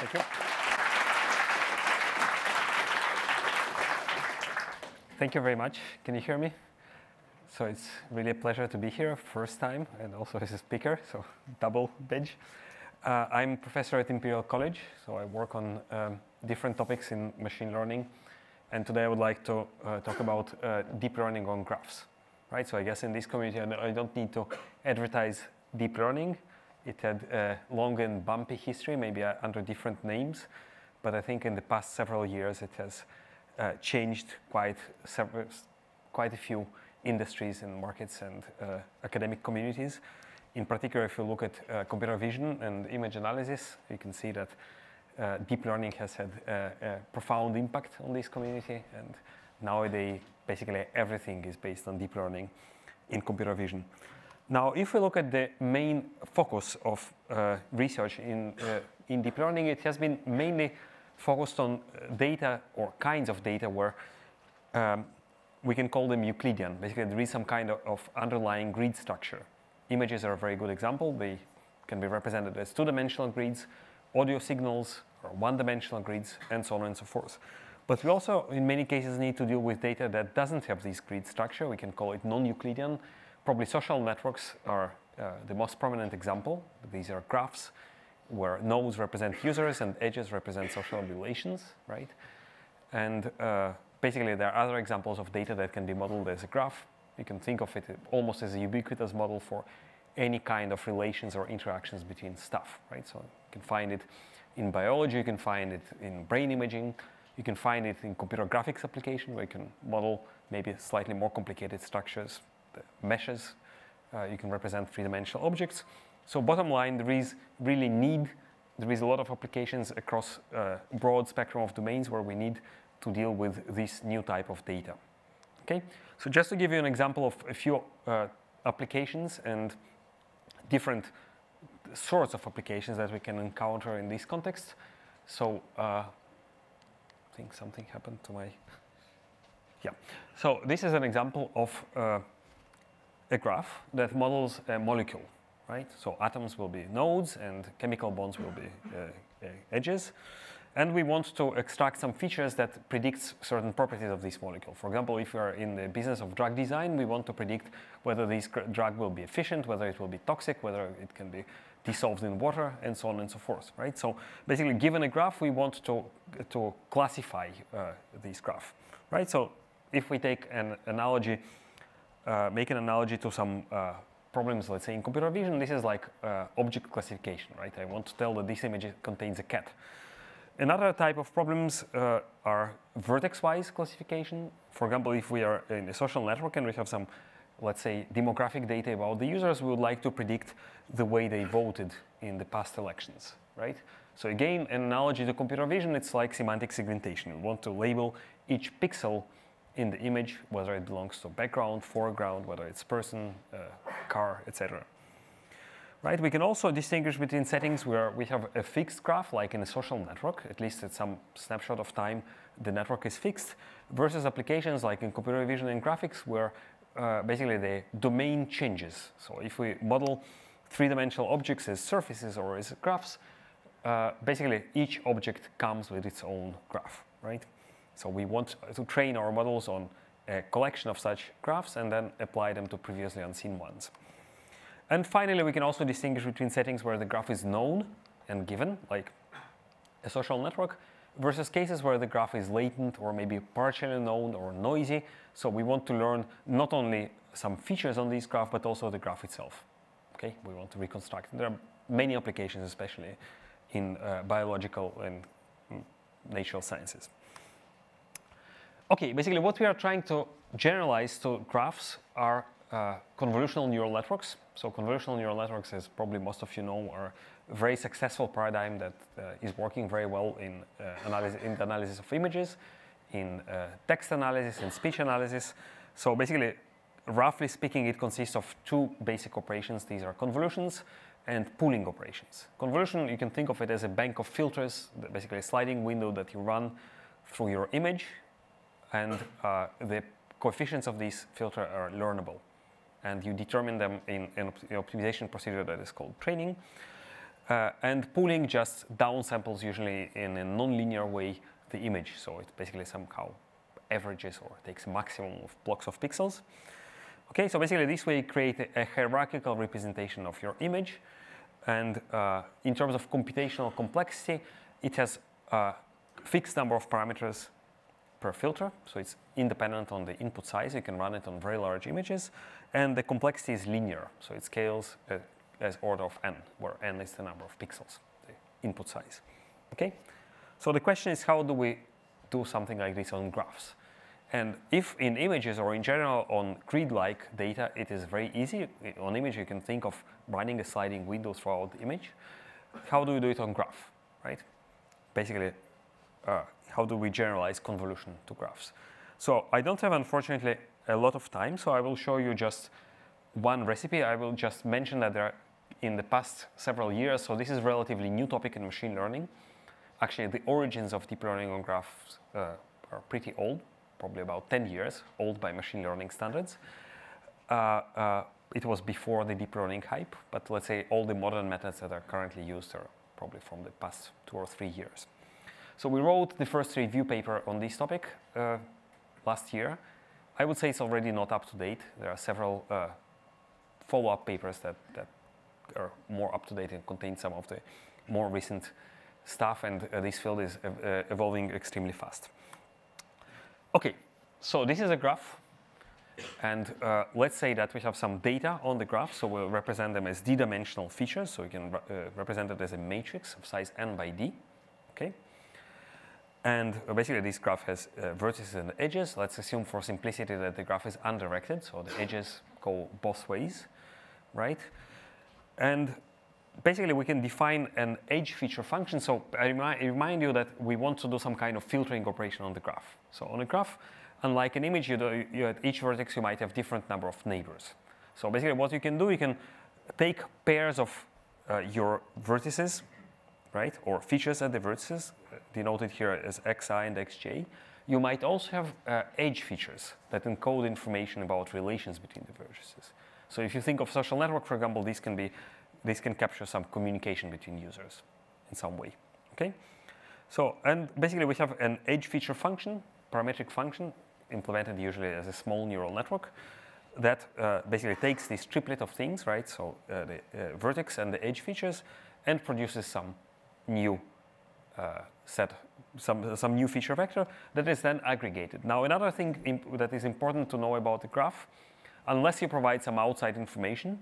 Thank you. Thank you very much. Can you hear me? So it's really a pleasure to be here, first time, and also as a speaker, so double badge. I'm professor at Imperial College, so I work on different topics in machine learning. And today I would like to talk about deep learning on graphs. Right? So I guess in this community, I don't need to advertise deep learning. It had a long and bumpy history, maybe under different names. But I think in the past several years, it has changed quite a few industries and markets and academic communities. In particular, if you look at computer vision and image analysis, you can see that deep learning has had a profound impact on this community. And nowadays, basically everything is based on deep learning in computer vision. Now, if we look at the main focus of research in deep learning, it has been mainly focused on data or kinds of data where we can call them Euclidean. Basically, there is some kind of underlying grid structure. Images are a very good example. They can be represented as two-dimensional grids, audio signals, or one-dimensional grids, and so on and so forth. But we also, in many cases, need to deal with data that doesn't have this grid structure. We can call it non-Euclidean. Probably social networks are the most prominent example. These are graphs where nodes represent users and edges represent social relations, right? And basically, there are other examples of data that can be modeled as a graph. You can think of it almost as a ubiquitous model for any kind of relations or interactions between stuff, right? So you can find it in biology, you can find it in brain imaging, you can find it in computer graphics application where you can model maybe slightly more complicated structures, the meshes. You can represent three-dimensional objects. So bottom line, there is a lot of applications across a broad spectrum of domains where we need to deal with this new type of data. Okay, so just to give you an example of a few applications and different sorts of applications that we can encounter in this context. So I think something happened to my, yeah. So this is an example of a graph that models a molecule, right? So atoms will be nodes and chemical bonds will be edges. And we want to extract some features that predicts certain properties of this molecule. For example, if we are in the business of drug design, we want to predict whether this drug will be efficient, whether it will be toxic, whether it can be dissolved in water, and so on and so forth, right? So basically, given a graph, we want to classify this graph, right? So if we take an analogy, make an analogy to some problems, let's say in computer vision, this is like object classification, right? I want to tell that this image contains a cat. Another type of problems are vertex-wise classification. For example, if we are in a social network and we have some, let's say, demographic data about the users, we would like to predict the way they voted in the past elections, right? So again, an analogy to computer vision, it's like semantic segmentation. We want to label each pixel in the image, whether it belongs to background, foreground, whether it's person, car, etc. Right, we can also distinguish between settings where we have a fixed graph, like in a social network, at least at some snapshot of time, the network is fixed, versus applications like in computer vision and graphics, where basically the domain changes. So if we model three-dimensional objects as surfaces or as graphs, basically each object comes with its own graph, right? So we want to train our models on a collection of such graphs and then apply them to previously unseen ones. And finally, we can also distinguish between settings where the graph is known and given, like a social network, versus cases where the graph is latent or maybe partially known or noisy. So we want to learn not only some features on this graph, but also the graph itself. Okay, we want to reconstruct. There are many applications, especially in biological and natural sciences. Okay, basically what we are trying to generalize to graphs are convolutional neural networks. So convolutional neural networks, as probably most of you know, are a very successful paradigm that is working very well in the analysis of images, in text analysis, in speech analysis. So basically, roughly speaking, it consists of two basic operations. These are convolutions and pooling operations. Convolution, you can think of it as a bank of filters, basically a sliding window that you run through your image, and the coefficients of these filters are learnable. And you determine them in an optimization procedure that is called training. and pulling just down samples, usually in a non-linear way, the image. So it basically somehow averages or takes maximum of blocks of pixels. Okay, so basically this way you create a hierarchical representation of your image. And in terms of computational complexity, it has a fixed number of parameters per filter. So it's independent on the input size. You can run it on very large images. And the complexity is linear. So it scales as order of n, where n is the number of pixels, the input size. Okay? So the question is, how do we do something like this on graphs? And if in images or in general on grid-like data, it is very easy. On image, you can think of running a sliding window throughout the image. How do we do it on graph, right? Basically, how do we generalize convolution to graphs? So I don't have, unfortunately, a lot of time, so I will show you just one recipe. I will just mention that there are, in the past several years, so this is a relatively new topic in machine learning. Actually, the origins of deep learning on graphs are pretty old, probably about 10 years old by machine learning standards. It was before the deep learning hype, but let's say all the modern methods that are currently used are probably from the past 2 or 3 years. So we wrote the first review paper on this topic last year. I would say it's already not up to date. There are several follow-up papers that are more up to date and contain some of the more recent stuff, and this field is evolving extremely fast. Okay, so this is a graph, and let's say that we have some data on the graph, so we'll represent them as d-dimensional features, so you can represent it as a matrix of size n by d, okay? And basically this graph has vertices and edges. Let's assume for simplicity that the graph is undirected, so the edges go both ways, right? And basically, we can define an edge feature function. So I remind you that we want to do some kind of filtering operation on the graph. So on a graph, unlike an image, at each vertex you might have different number of neighbors. So basically what you can do, you can take pairs of your vertices, right, or features at the vertices, denoted here as xi and xj. You might also have edge features that encode information about relations between the vertices. So if you think of social network, for example, this can capture some communication between users in some way, okay? So, and basically we have an edge feature function, parametric function, implemented usually as a small neural network that basically takes this triplet of things, right? So the vertex and the edge features, and produces some new set, some new feature vector that is then aggregated. Now, another thing that is important to know about the graph, unless you provide some outside information,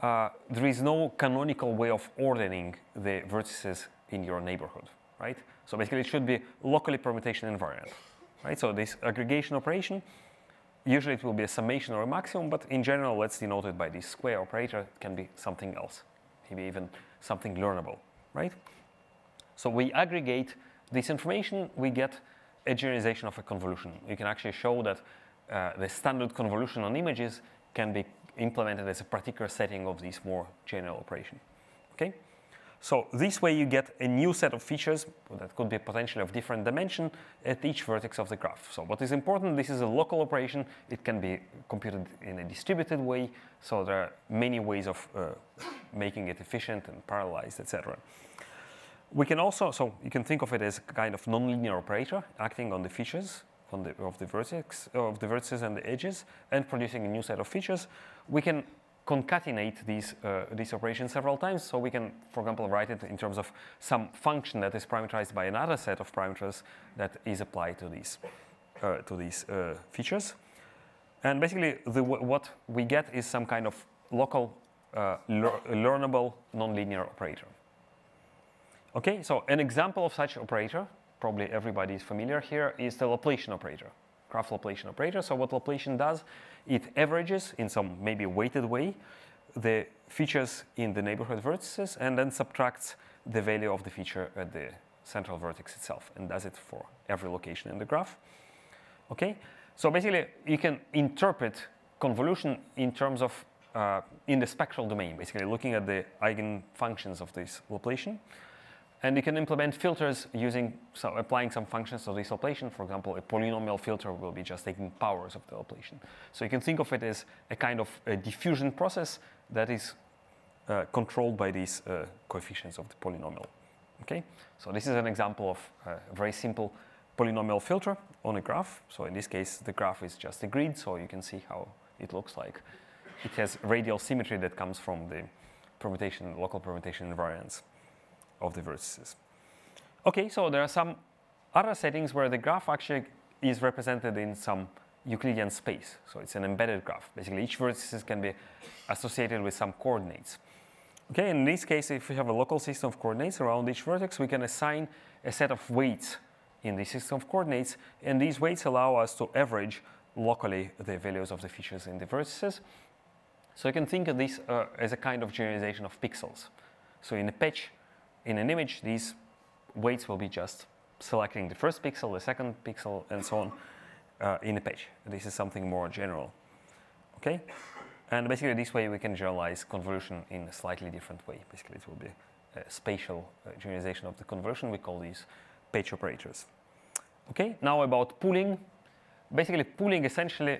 there is no canonical way of ordering the vertices in your neighborhood, right? So basically it should be locally permutation invariant, right? So this aggregation operation, usually it will be a summation or a maximum, but in general, let's denote it by this square operator. It can be something else, maybe even something learnable, right? So we aggregate this information, we get a generalization of a convolution. You can actually show that the standard convolution on images can be implemented as a particular setting of this more general operation, okay? So this way you get a new set of features that could be potentially of different dimension at each vertex of the graph. So what is important, this is a local operation. It can be computed in a distributed way. So there are many ways of making it efficient and parallelized, etc. We can also, so you can think of it as kind of nonlinear operator acting on the features of the vertices and the edges, and producing a new set of features. We can concatenate these operations several times. So we can, for example, write it in terms of some function that is parameterized by another set of parameters that is applied to these features. And basically, what we get is some kind of local learnable nonlinear operator. Okay, so an example of such operator, probably everybody is familiar here, is the Laplacian operator, graph Laplacian operator. So what Laplacian does, it averages in some maybe weighted way the features in the neighborhood vertices and then subtracts the value of the feature at the central vertex itself, and does it for every location in the graph. Okay, so basically you can interpret convolution in terms of in the spectral domain, basically looking at the eigenfunctions of this Laplacian. And you can implement filters using, so applying some functions to this Laplacian. For example, a polynomial filter will be just taking powers of the Laplacian. So you can think of it as a kind of a diffusion process that is controlled by these coefficients of the polynomial. Okay, so this is an example of a very simple polynomial filter on a graph. So in this case, the graph is just a grid, so you can see how it looks like. It has radial symmetry that comes from the permutation, local permutation invariance of the vertices. Okay, so there are some other settings where the graph actually is represented in some Euclidean space. So it's an embedded graph. Basically, each vertices can be associated with some coordinates. Okay, in this case, if we have a local system of coordinates around each vertex, we can assign a set of weights in the system of coordinates, and these weights allow us to average locally the values of the features in the vertices. So you can think of this as a kind of generalization of pixels. So in a patch, in an image, these weights will be just selecting the first pixel, the second pixel, and so on in a patch. This is something more general, okay? And basically this way we can generalize convolution in a slightly different way. Basically it will be a spatial generalization of the convolution. We call these patch operators. Okay, now about pooling. Basically pooling essentially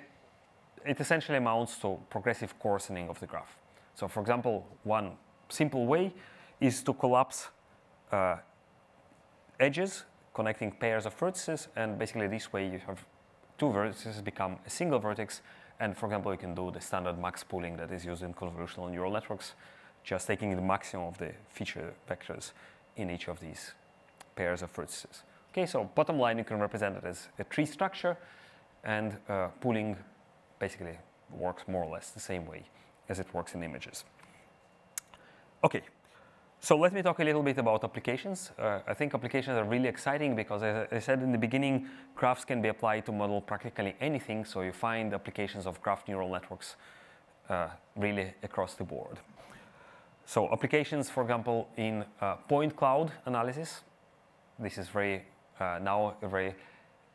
amounts to progressive coarsening of the graph. So for example, one simple way is to collapse edges connecting pairs of vertices, and basically this way you have two vertices become a single vertex, and for example you can do the standard max pooling that is used in convolutional neural networks, just taking the maximum of the feature vectors in each of these pairs of vertices. Okay, so bottom line, you can represent it as a tree structure, and pooling basically works more or less the same way as it works in images. Okay, so let me talk a little bit about applications. I think applications are really exciting because, as I said in the beginning, graphs can be applied to model practically anything, so you find applications of graph neural networks really across the board. So applications, for example, in point cloud analysis. This is very, now very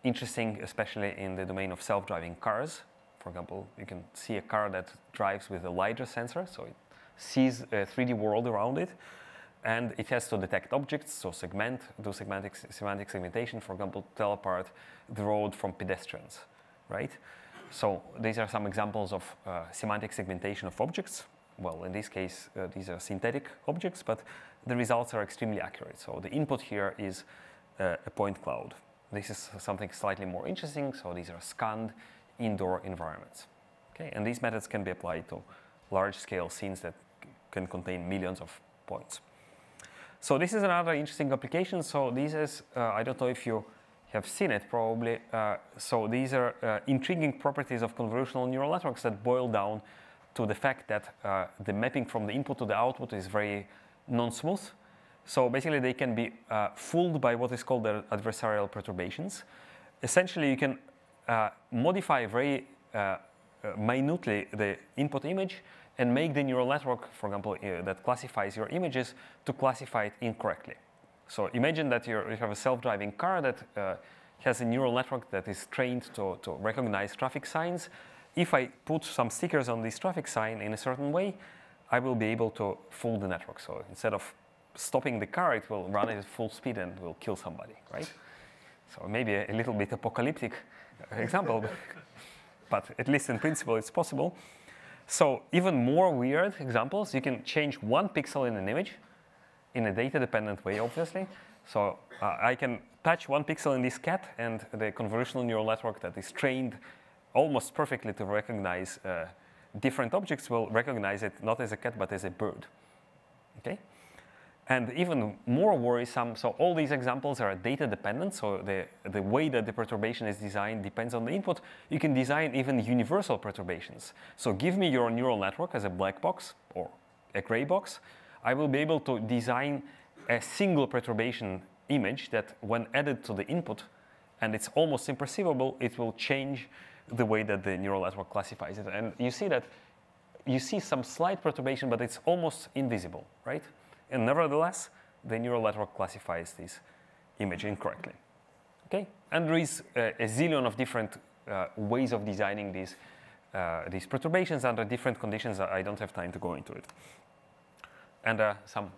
interesting, especially in the domain of self-driving cars. For example, you can see a car that drives with a LIDAR sensor, so it sees a 3D world around it, and it has to detect objects, so do semantic segmentation, for example, tell apart the road from pedestrians, right? So these are some examples of semantic segmentation of objects. Well, in this case, these are synthetic objects, but the results are extremely accurate. So the input here is a point cloud. This is something slightly more interesting. So these are scanned indoor environments. Okay, and these methods can be applied to large-scale scenes that can contain millions of points. So this is another interesting application. So this is, I don't know if you have seen it probably. So these are intriguing properties of convolutional neural networks that boil down to the fact that the mapping from the input to the output is very non-smooth. So basically they can be fooled by what is called the adversarial perturbations. Essentially you can modify very minutely the input image and make the neural network, for example, that classifies your images to classify it incorrectly. So imagine that you have a self-driving car that has a neural network that is trained to recognize traffic signs. If I put some stickers on this traffic sign in a certain way, I will be able to fool the network. So instead of stopping the car, it will run it at full speed and will kill somebody, right? So maybe a little bit apocalyptic example, but at least in principle it's possible. So even more weird examples, you can change one pixel in an image in a data-dependent way, obviously. So I can touch one pixel in this cat, and the convolutional neural network that is trained almost perfectly to recognize different objects will recognize it not as a cat, but as a bird, okay? And even more worrisome, so all these examples are data dependent, so the way that the perturbation is designed depends on the input. You can design even universal perturbations. So give me your neural network as a black box or a gray box. I will be able to design a single perturbation image that when added to the input, and it's almost imperceivable, it will change the way that the neural network classifies it. And you see that you see some slight perturbation, but it's almost invisible, right? And nevertheless, the neural network classifies this image incorrectly, okay? And there is a zillion of different ways of designing these perturbations under different conditions. I don't have time to go into it. And some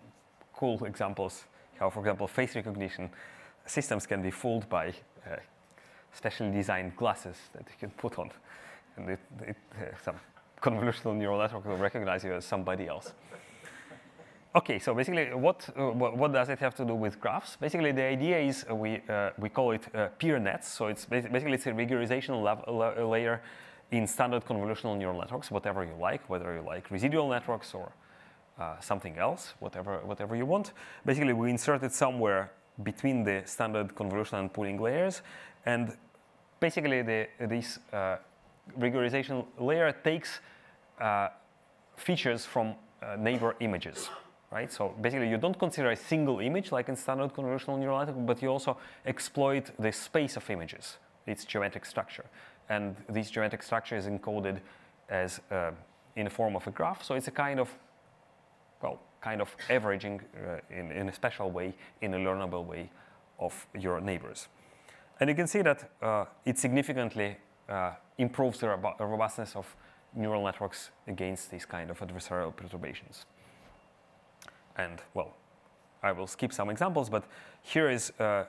cool examples, how, for example, face recognition systems can be fooled by specially designed glasses that you can put on, and some convolutional neural network will recognize you as somebody else. Okay, so basically, what does it have to do with graphs? Basically, the idea is we call it peer nets. So it's basically it's a regularization layer in standard convolutional neural networks, whatever you like, whether you like residual networks or something else, whatever you want. Basically, we insert it somewhere between the standard convolution and pooling layers, and basically this regularization layer takes features from neighbor images. Right? So basically, you don't consider a single image like in standard convolutional neural network, but you also exploit the space of images, its geometric structure. And this geometric structure is encoded as in the form of a graph. So it's a kind of, well, kind of averaging in a special way, in a learnable way of your neighbors. And you can see that it significantly improves the robustness of neural networks against these kind of adversarial perturbations. And, well, I will skip some examples, but here is the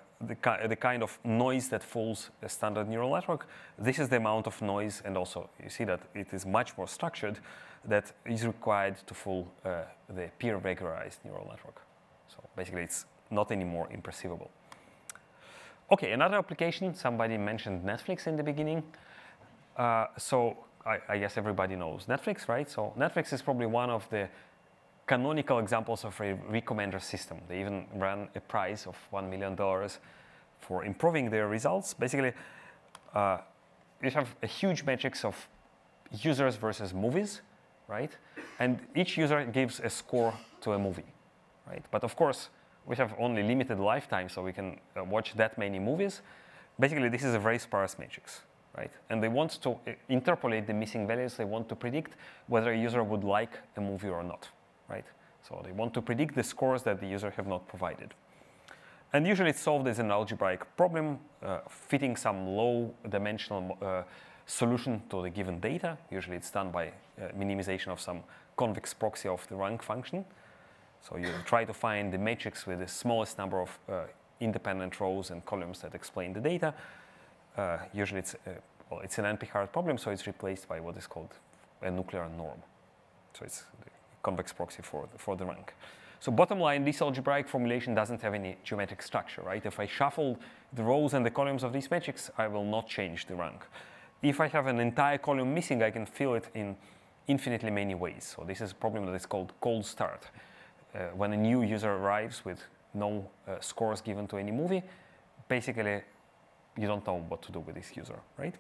kind of noise that fools a standard neural network. This is the amount of noise, and also you see that it is much more structured that is required to fool the peer regularized neural network. So basically, it's not anymore imperceivable. Okay, another application. Somebody mentioned Netflix in the beginning. So I guess everybody knows Netflix, right? So Netflix is probably one of the canonical examples of a recommender system. They even ran a prize of $1 million for improving their results. Basically, you have a huge matrix of users versus movies, right? And each user gives a score to a movie, right? But of course, we have only limited lifetime, so we can watch that many movies. Basically, this is a very sparse matrix, right? And they want to interpolate the missing values. They want to predict whether a user would like a movie or not. Right? So they want to predict the scores that the user have not provided. And usually it's solved as an algebraic problem, fitting some low-dimensional solution to the given data. Usually it's done by minimization of some convex proxy of the rank function. So you try to find the matrix with the smallest number of independent rows and columns that explain the data. Usually well, it's an NP-hard problem, so it's replaced by what is called a nuclear norm. So it's convex proxy for the rank. So bottom line, this algebraic formulation doesn't have any geometric structure, right? If I shuffle the rows and the columns of this matrix, I will not change the rank. If I have an entire column missing, I can fill it in infinitely many ways. So this is a problem that is called cold start. When a new user arrives with no scores given to any movie, basically you don't know what to do with this user, right?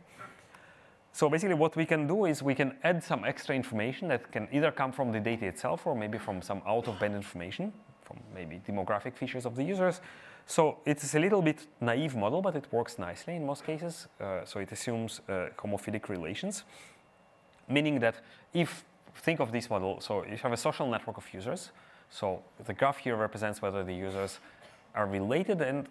So basically what we can do is we can add some extra information that can either come from the data itself or maybe from some out-of-band information, from maybe demographic features of the users. So it's a little bit naive model, but it works nicely in most cases. So it assumes homophilic relations, meaning that if, think of this model, so you have a social network of users. So the graph here represents whether the users are related, and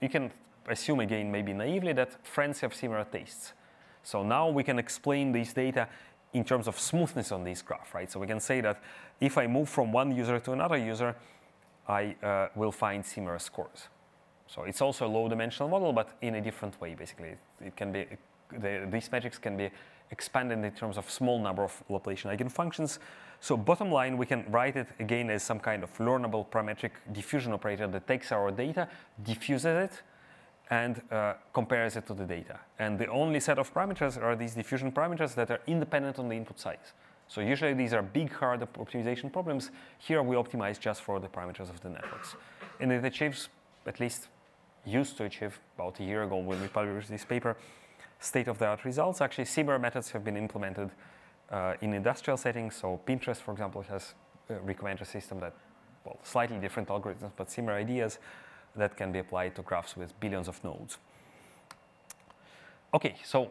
you can assume again, maybe naively, that friends have similar tastes. So now we can explain these data in terms of smoothness on this graph, right? So we can say that if I move from one user to another user, I will find similar scores. So it's also a low-dimensional model, but in a different way, basically. It can be, these metrics can be expanded in terms of small number of Laplacian eigenfunctions. So bottom line, we can write it again as some kind of learnable parametric diffusion operator that takes our data, diffuses it, and compares it to the data. And the only set of parameters are these diffusion parameters that are independent on the input size. So usually these are big, hard optimization problems. Here we optimize just for the parameters of the networks. And it achieves, at least used to achieve about a year ago when we published this paper, state-of-the-art results. Actually, similar methods have been implemented in industrial settings. So Pinterest, for example, has a recommender system that, well, slightly different algorithms, but similar ideas that can be applied to graphs with billions of nodes. Okay, so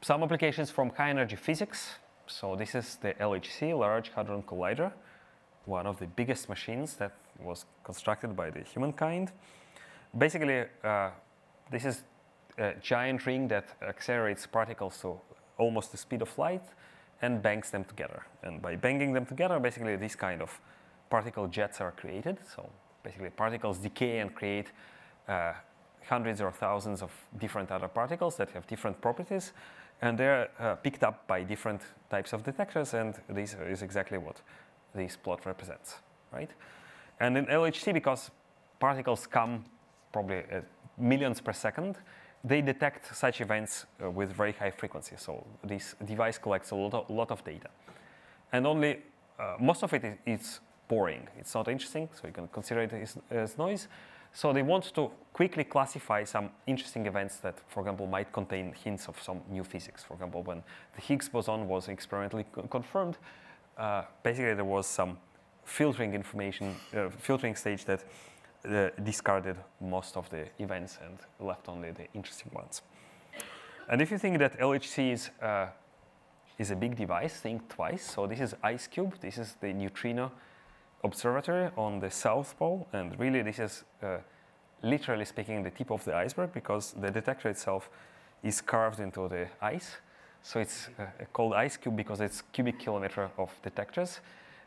some applications from high-energy physics. So this is the LHC, Large Hadron Collider, one of the biggest machines that was constructed by the humankind. Basically, this is a giant ring that accelerates particles to almost the speed of light and bangs them together. And by banging them together, basically these kind of particle jets are created. So basically, particles decay and create hundreds or thousands of different other particles that have different properties. And they're picked up by different types of detectors. And this is exactly what this plot represents. right? And in LHC, because particles come probably at millions per second, they detect such events with very high frequency. So this device collects a lot of data. And only most of it is boring. It's not interesting, so you can consider it as noise. So they want to quickly classify some interesting events that, for example, might contain hints of some new physics. For example, when the Higgs boson was experimentally confirmed, basically there was some filtering information, filtering stage that discarded most of the events and left only the interesting ones. And if you think that LHC is a big device, think twice. So this is IceCube. This is the neutrino observatory on the South Pole. And really, this is, literally speaking, the tip of the iceberg, because the detector itself is carved into the ice. So it's called IceCube because it's cubic kilometer of detectors.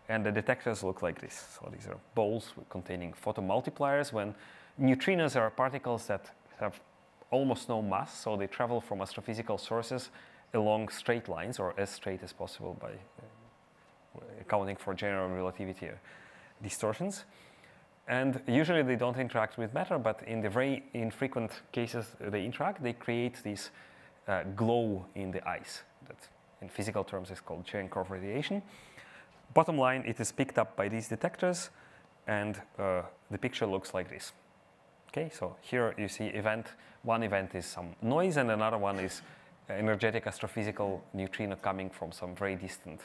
And the detectors look like this. So these are balls containing photomultipliers. When neutrinos are particles that have almost no mass, so they travel from astrophysical sources along straight lines, or as straight as possible by accounting for general relativity distortions. And usually they don't interact with matter, but in the very infrequent cases they interact, they create this glow in the ice that in physical terms is called Cherenkov radiation. Bottom line, it is picked up by these detectors, and the picture looks like this. Okay, so here you see event. One event is some noise, and another one is energetic astrophysical neutrino coming from some very distant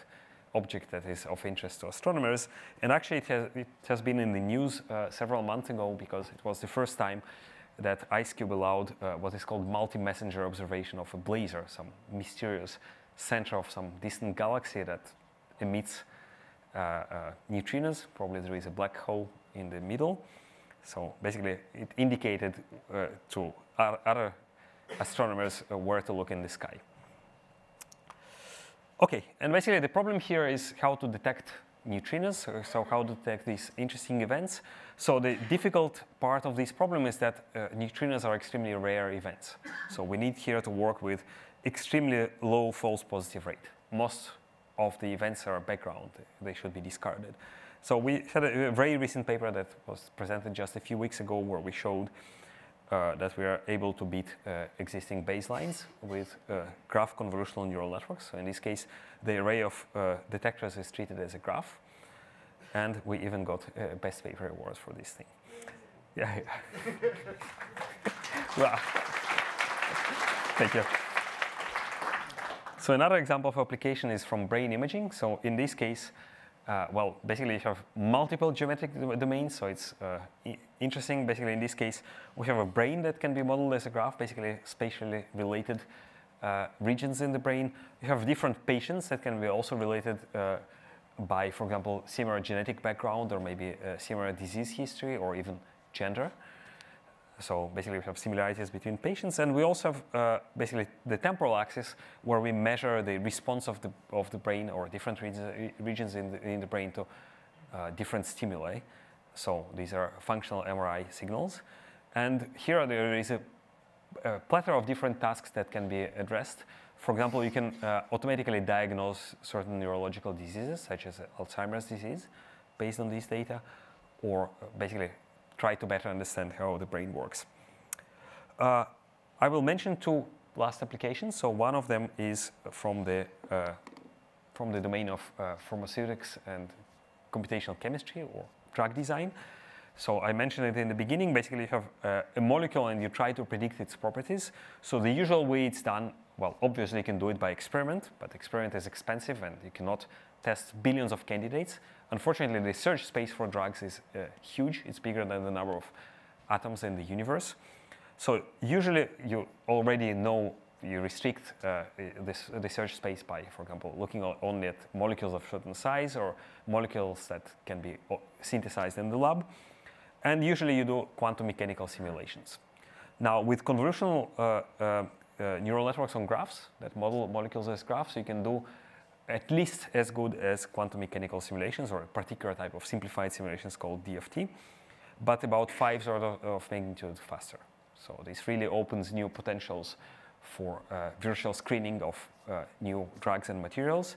object that is of interest to astronomers. And actually, it has been in the news several months ago, because it was the first time that IceCube allowed what is called multi-messenger observation of a blazar, some mysterious center of some distant galaxy that emits neutrinos. Probably there is a black hole in the middle. So basically, it indicated to other astronomers where to look in the sky. Okay, and basically the problem here is how to detect neutrinos, so how to detect these interesting events. So the difficult part of this problem is that neutrinos are extremely rare events. So we need here to work with extremely low false positive rate. Most of the events are background. They should be discarded. So we had a very recent paper that was presented just a few weeks ago, where we showed that we are able to beat existing baselines with graph convolutional neural networks. So in this case, the array of detectors is treated as a graph. And we even got a best paper award for this thing. Yeah. Wow. Thank you. So another example of application is from brain imaging. So in this case, well, basically you have multiple geometric domains. So it's interesting. Basically, in this case, we have a brain that can be modeled as a graph, basically spatially related regions in the brain. You have different patients that can be also related by, for example, similar genetic background, or maybe similar disease history, or even gender. So basically, we have similarities between patients, and we also have basically the temporal axis, where we measure the response of the brain, or different regions in the brain to different stimuli. So these are functional MRI signals, and here there is a plethora of different tasks that can be addressed. For example, you can automatically diagnose certain neurological diseases, such as Alzheimer's disease, based on these data, or basically try to better understand how the brain works. I will mention two last applications. So one of them is from the domain of pharmaceutics and computational chemistry, or drug design. So I mentioned it in the beginning. Basically, you have a molecule and you try to predict its properties. So the usual way it's done, well, obviously you can do it by experiment, but experiment is expensive and you cannot test billions of candidates. Unfortunately, the search space for drugs is huge. It's bigger than the number of atoms in the universe. So usually you already know, you restrict the search space by, for example, looking only at molecules of certain size, or molecules that can be synthesized in the lab. And usually you do quantum mechanical simulations. Now, with convolutional neural networks on graphs that model molecules as graphs, you can do at least as good as quantum mechanical simulations, or a particular type of simplified simulations called DFT, but about 5 orders of magnitude faster. So this really opens new potentials for virtual screening of new drugs and materials.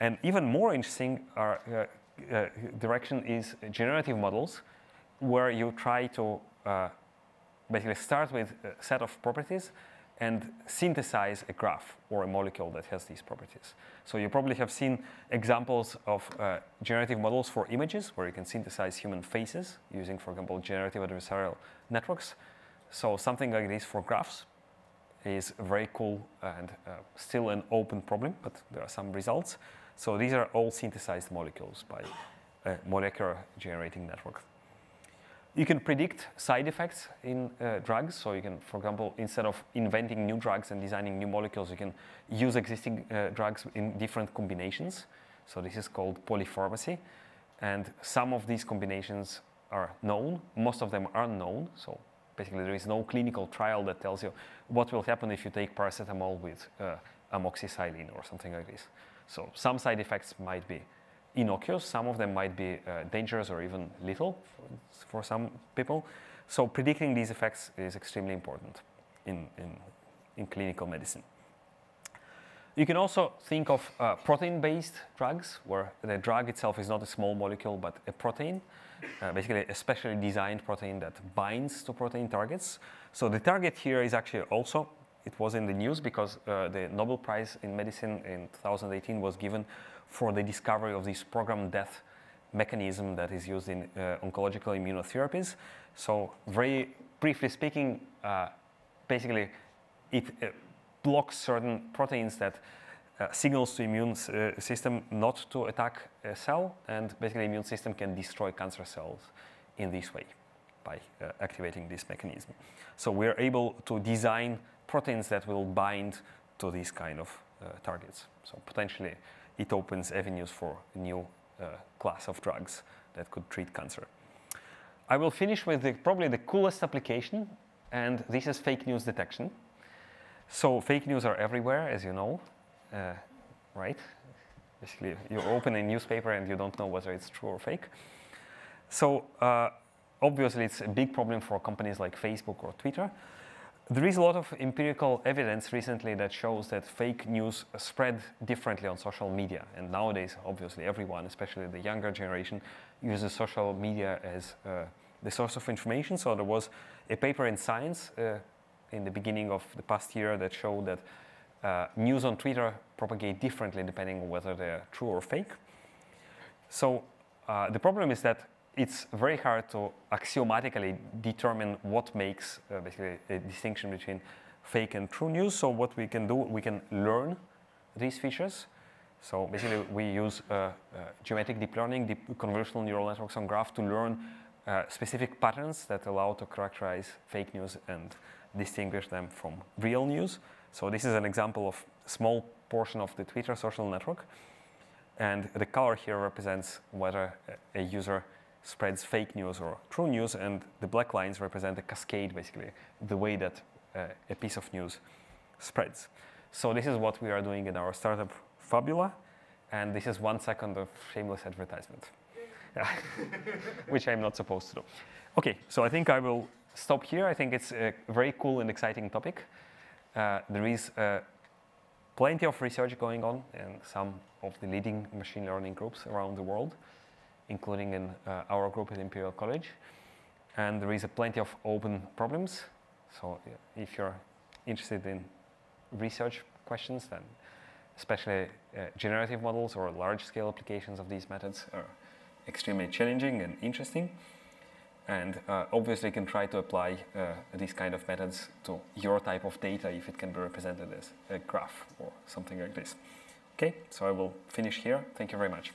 And even more interesting are direction is generative models, where you try to basically start with a set of properties and synthesize a graph or a molecule that has these properties. So you probably have seen examples of generative models for images, where you can synthesize human faces using, for example, generative adversarial networks. So something like this for graphs is very cool and still an open problem, but there are some results. So these are all synthesized molecules by a molecular generating network. You can predict side effects in drugs. So you can, for example, instead of inventing new drugs and designing new molecules, you can use existing drugs in different combinations. So this is called polypharmacy. And some of these combinations are known. Most of them are unknown. So basically, there is no clinical trial that tells you what will happen if you take paracetamol with amoxicillin or something like this. So some side effects might be innocuous, some of them might be dangerous or even lethal for some people. So predicting these effects is extremely important in clinical medicine. You can also think of protein-based drugs, where the drug itself is not a small molecule but a protein, basically a specially designed protein that binds to protein targets. So the target here is actually also, it was in the news because the Nobel Prize in Medicine in 2018 was given for the discovery of this programmed death mechanism that is used in oncological immunotherapies. So very briefly speaking, basically it blocks certain proteins that signals to immune system not to attack a cell, and basically immune system can destroy cancer cells in this way by activating this mechanism. So we're able to design proteins that will bind to these kind of targets. So potentially it opens avenues for a new class of drugs that could treat cancer. I will finish with probably the coolest application, and this is fake news detection. So fake news are everywhere, as you know, right? Basically, you open a newspaper and you don't know whether it's true or fake. So obviously, it's a big problem for companies like Facebook or Twitter. There is a lot of empirical evidence recently that shows that fake news spread differently on social media. And nowadays, obviously, everyone, especially the younger generation, uses social media as the source of information. So there was a paper in Science in the beginning of the past year that showed that news on Twitter propagate differently depending on whether they're true or fake. So the problem is that it's very hard to axiomatically determine what makes basically a distinction between fake and true news. So what we can do, we can learn these features. So basically we use geometric deep learning, deep convolutional neural networks on graph to learn specific patterns that allow to characterize fake news and distinguish them from real news. So this is an example of a small portion of the Twitter social network. And the color here represents whether a user spreads fake news or true news, and the black lines represent a cascade, basically, the way that a piece of news spreads. So this is what we are doing in our startup, Fabula, and this is 1 second of shameless advertisement, which I'm not supposed to do. Okay, so I think I will stop here. I think it's a very cool and exciting topic. There is plenty of research going on in some of the leading machine learning groups around the world, including in our group at Imperial College. And there is plenty of open problems. So if you're interested in research questions, then especially generative models or large-scale applications of these methods are extremely challenging and interesting. And obviously, you can try to apply these kind of methods to your type of data if it can be represented as a graph or something like this. OK, so I will finish here. Thank you very much.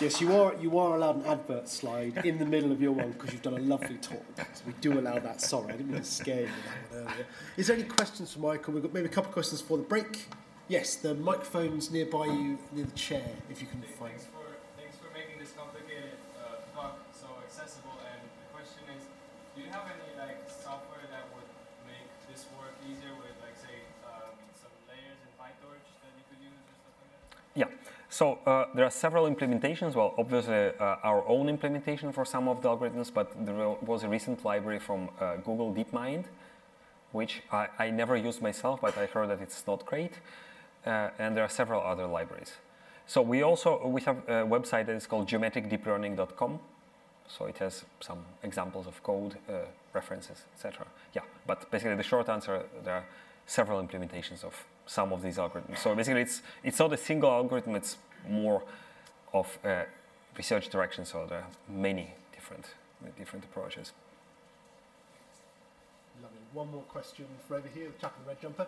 Yes, you are allowed an advert slide in the middle of your one because you've done a lovely talk. So we do allow that. Sorry, I didn't mean to scare you with that one earlier. Is there any questions for Michael? We've got maybe a couple of questions for the break. Yes, the microphone's nearby you, near the chair, if you can find it. Thanks for making this complicated talk so accessible. And the question is, do you have any software that would make this work easier with, say, some layers in PyTorch that you could use or stuff like that? Yeah. So there are several implementations. Well, obviously, our own implementation for some of the algorithms, but there was a recent library from Google DeepMind, which I never used myself, but I heard that it's not great. And there are several other libraries. So we have a website that is called geometricdeeplearning.com. So it has some examples of code, references, etc. Yeah, but basically the short answer, there are several implementations of some of these algorithms. So basically it's not a single algorithm, it's more of research direction. So there are many different approaches. Lovely. One more question for over here, the chap in the red jumper.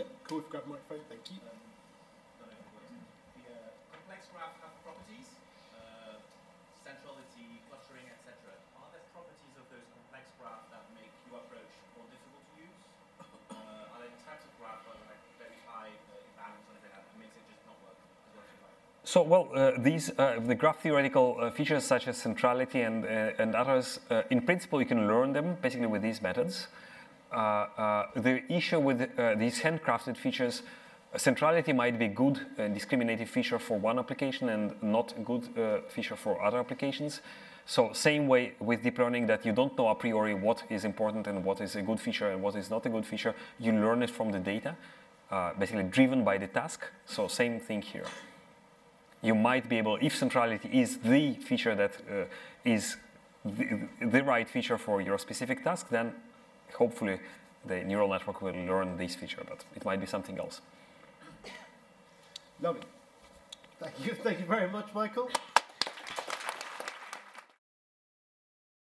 Yeah, cool, if you grab the microphone, thank you. Complex graphs have properties, centrality, clustering, etc. Are there properties of those complex graphs that make your approach more difficult to use? Are there types of graphs that are very high imbalance or anything that makes it just not work as well as you like? So, well, the graph theoretical features such as centrality and others, in principle, you can learn them basically with these methods. The issue with these handcrafted features, centrality might be good and discriminative feature for one application and not good feature for other applications. So same way with deep learning, that you don't know a priori what is important and what is a good feature and what is not a good feature. You learn it from the data, basically driven by the task. So same thing here. You might be able, if centrality is the feature that is the right feature for your specific task, then hopefully the neural network will learn this feature, but it might be something else. Lovely. Thank you very much, Michael.